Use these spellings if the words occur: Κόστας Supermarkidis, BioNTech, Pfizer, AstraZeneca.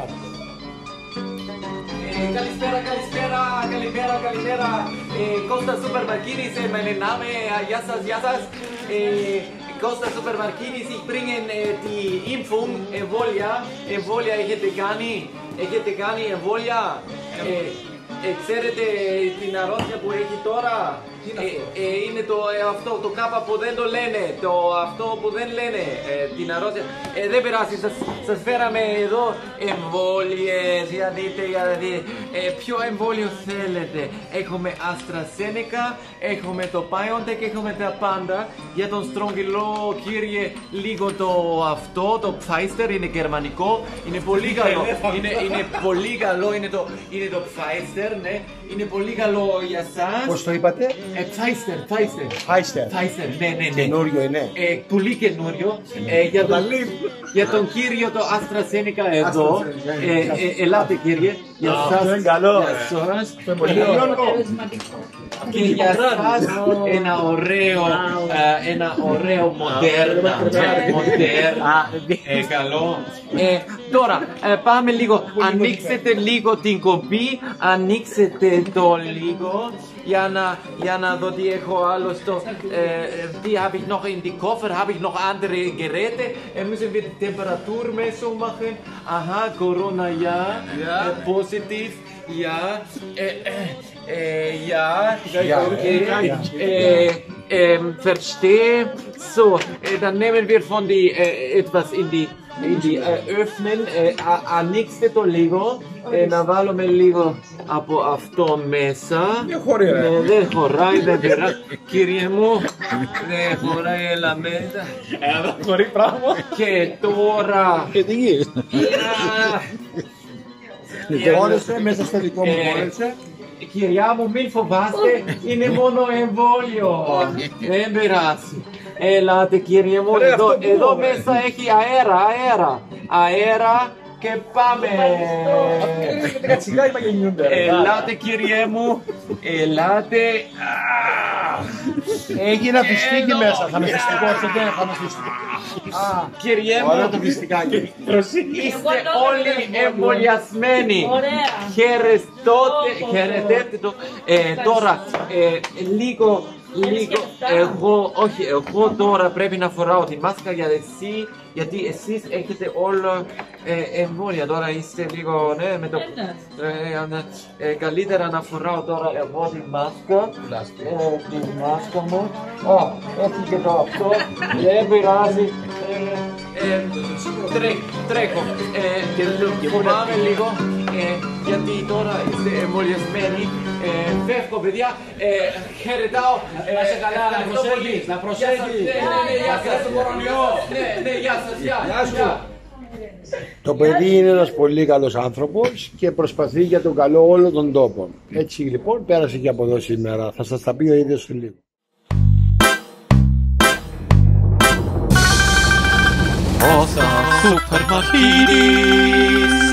κάνετε. Καλησπέρα. Κόστας Supermarkidis, mein Name, γεια σας. Κόστας Supermarkidis, ich bringe die Impfung, εμβόλια έχετε κάνει εμβόλια. Ξέρετε την αρρώστια που έχει τώρα, είναι το αυτό, το κάπα που δεν το λένε, το αυτό που δεν λένε, την αρρώστια. Δεν περάσει, σας φέραμε εδώ εμβόλιες, γιατί ποιο εμβόλιο θέλετε. Έχουμε AstraZeneca, έχουμε το BioNTech, έχουμε τα πάντα. Για τον στρογγυλό κύριε, λίγο το αυτό, το Pfizer, είναι γερμανικό, είναι πολύ καλό, είναι το Pfizer. Ναι, είναι πολύ καλό για σας. Πώς το είπατε? Pfizer. Ναι. Καινούριο είναι. Πολύ καινούριο. Για τον κύριο το AstraZeneca εδώ. Ελάτε κύριε. Γεια σας. Γεια σας. Και για σας ένα ωραίο μοντέρνα. Καλό. Τώρα πάμε λίγο. Ανοίξετε λίγο την κομπή. Ανοίξετε το λίγο για να δω τι έχω άλλο στο. Τι habe ich noch in die Koffer, habe ich noch andere Geräte. Müssen wir Temperaturmessung machen. Aha, Corona, ja. Positiv, ja. Verstehe. So, dann nehmen wir von die etwas in die öffnen, ανοίξτε το λίγο, να βάλουμε λίγο από αυτό μέσα. Δεν χωράει, κύριε μου, δεν χωράει, έλα μέσα. Χωρεί πράγμα. Και τώρα... Χωρέσε μέσα στο δικό μου, χωρέσε. Κυρία μου, μην φοβάστε, είναι μόνο εμβόλιο, δεν περάσει. Ελάτε κύριε μου, εδώ μέσα έχει αέρα και πάμε. Ελάτε κύριε μου. Έχει ένα φιστίκι μέσα, θα με φιστικώσετε. Κύριε μου, είστε όλοι εμβολιασμένοι. Χαιρετεύτε το. Τώρα, λίγο, εγώ τώρα πρέπει να φοράω τη μάσκα γιατί εσείς έχετε όλο εμβόλια. Τώρα είστε λίγο, ναι, με το... καλύτερα να φοράω τώρα εγώ τη μάσκα. Τη μάσκα μου. Έτσι και το αυτό. Δεν πειράζει. Τρέχω. Και φοβάμαι λίγο. Γιατί τώρα είστε εμβολιασμένοι. Φεύγω παιδιά, χαιρετάω. Να σε καλά, να προσέχεις. Ναι, γεια σας. Το παιδί είναι ένας πολύ καλός άνθρωπος και προσπαθεί για τον καλό όλων των τόπων. Έτσι λοιπόν πέρασε και από εδώ σήμερα. Θα σας τα πει ο ίδιος του λίγο. Κόστας Supermarkidis.